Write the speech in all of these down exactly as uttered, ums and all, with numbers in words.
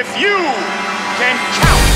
if you can count.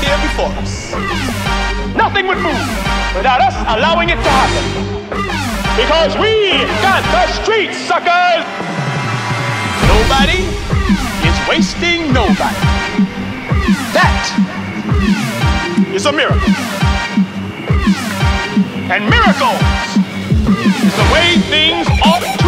Here before us. Nothing would move without us allowing it to happen. Because we got the streets, suckers! Nobody is wasting nobody. That is a miracle. And miracles is the way things ought to be.